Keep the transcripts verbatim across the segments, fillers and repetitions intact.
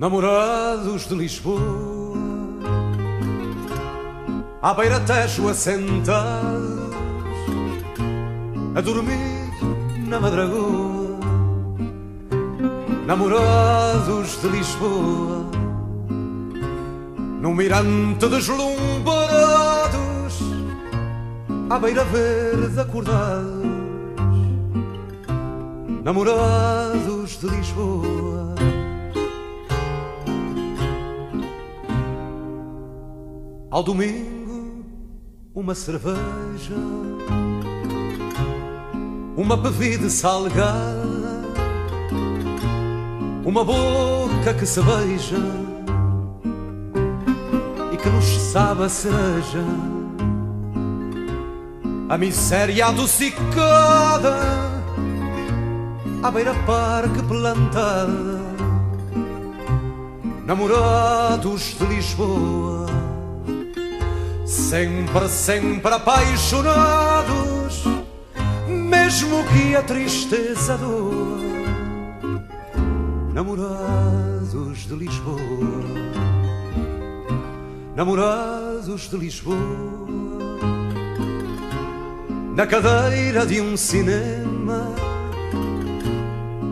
namorados de Lisboa, à beira-tejo assentados, a dormir na Madragoa. Namorados de Lisboa, num mirante deslumbrados, à beira verde acordados. Namorados de Lisboa. Ao domingo, uma cerveja, uma bebida salgada, uma boca que se beija e que nos sabe a cereja, a miséria adocicada, à beira-parque plantada. Namorados de Lisboa, sempre, sempre apaixonados, mesmo que a tristeza doa. Namorados de Lisboa, namorados de Lisboa, na cadeira de um cinema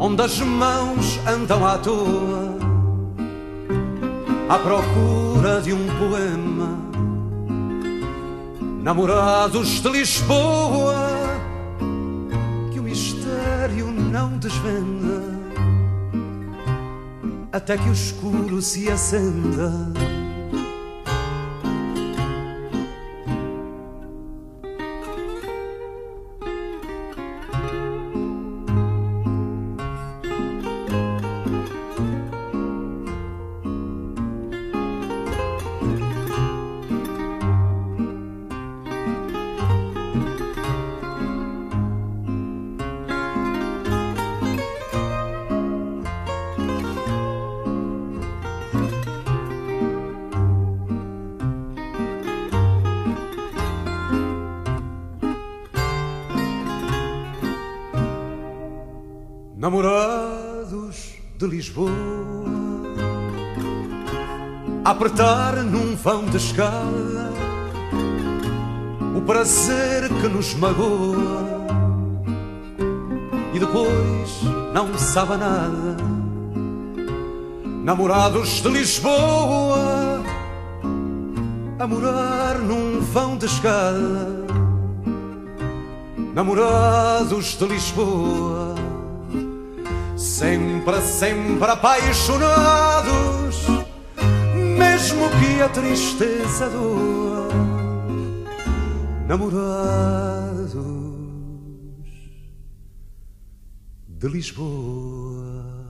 onde as mãos andam à toa, à procura de um poema. Namorados de Lisboa, que o mistério não desvenda, até que o escuro se acenda. Namorados de Lisboa, a apertar num vão de escada o prazer que nos magoa e depois não sabe nada. Namorados de Lisboa, a morar num vão de escada. Namorados de Lisboa, sempre, sempre apaixonados, mesmo que a tristeza doa. Namorados de Lisboa.